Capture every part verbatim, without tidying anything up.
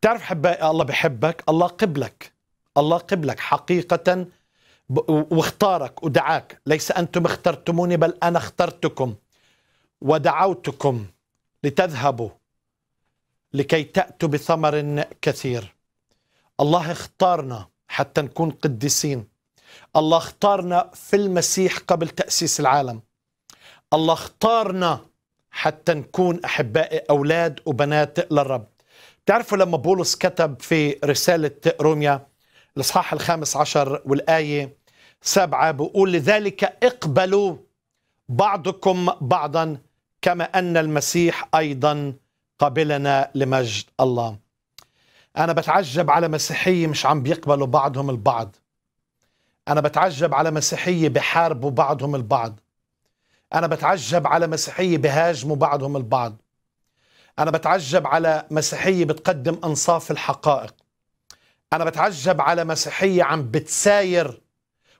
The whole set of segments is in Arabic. تعرف حبايبك، الله بحبك، الله قبلك، الله قبلك حقيقة واختارك ودعاك. ليس أنتم اخترتموني بل أنا اخترتكم ودعوتكم لتذهبوا لكي تأتوا بثمر كثير. الله اختارنا حتى نكون قديسين. الله اختارنا في المسيح قبل تأسيس العالم. الله اختارنا حتى نكون أحبائي أولاد وبنات للرب. تعرفوا لما بولس كتب في رسالة روميا الإصحاح الخامس عشر والآية سبعة بيقول لذلك اقبلوا بعضكم بعضا كما أن المسيح أيضا قبلنا لمجد الله. أنا بتعجب على مسيحية مش عم بيقبلوا بعضهم البعض. أنا بتعجب على مسيحية بحاربوا بعضهم البعض. أنا بتعجب على مسيحية بهاجموا بعضهم البعض. أنا بتعجب على مسيحية بتقدم أنصاف الحقائق. أنا بتعجب على مسيحية عم بتساير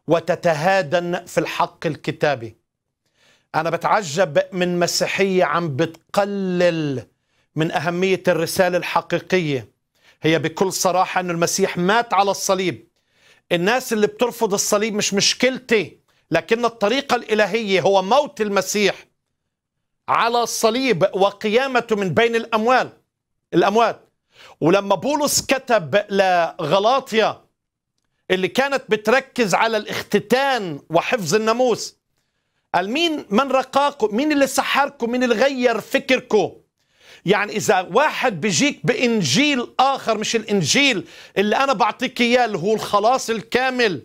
وتتهادن في الحق الكتابي. أنا بتعجب من مسيحية عم بتقلل من أهمية الرسالة الحقيقية. هي بكل صراحة أن المسيح مات على الصليب. الناس اللي بترفض الصليب مش مشكلتي، لكن الطريقة الإلهية هو موت المسيح على الصليب وقيامته من بين الأموال الأموات. ولما بولس كتب لغلاطيا اللي كانت بتركز على الاختتان وحفظ الناموس، قال مين من رقاكم؟ مين اللي سحركم؟ مين اللي غير فكركم؟ يعني إذا واحد بيجيك بإنجيل آخر مش الإنجيل اللي أنا بعطيك إياه اللي هو الخلاص الكامل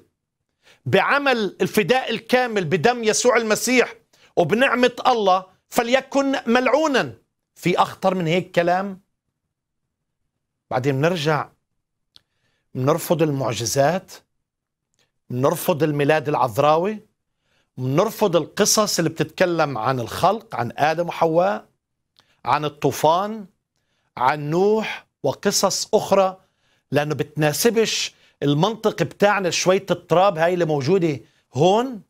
بعمل الفداء الكامل بدم يسوع المسيح وبنعمة الله، فليكن ملعونا. في أخطر من هيك كلام؟ بعدين بنرجع بنرفض المعجزات، بنرفض الميلاد العذراوي، بنرفض القصص اللي بتتكلم عن الخلق، عن آدم وحواء، عن الطوفان، عن نوح وقصص أخرى، لأنه بتناسبش المنطق بتاعنا. شوية التراب هاي اللي موجودة هون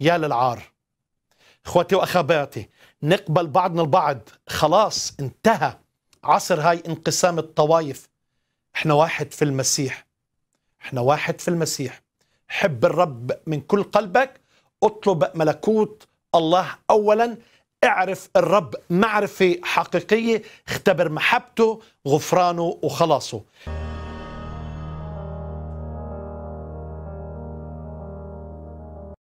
يا للعار. إخوتي وأخواتي، نقبل بعضنا البعض. خلاص انتهى عصر هاي انقسام الطوايف. احنا واحد في المسيح، احنا واحد في المسيح. حب الرب من كل قلبك، اطلب ملكوت الله أولا، اعرف الرب معرفة حقيقية، اختبر محبته، غفرانه وخلاصه.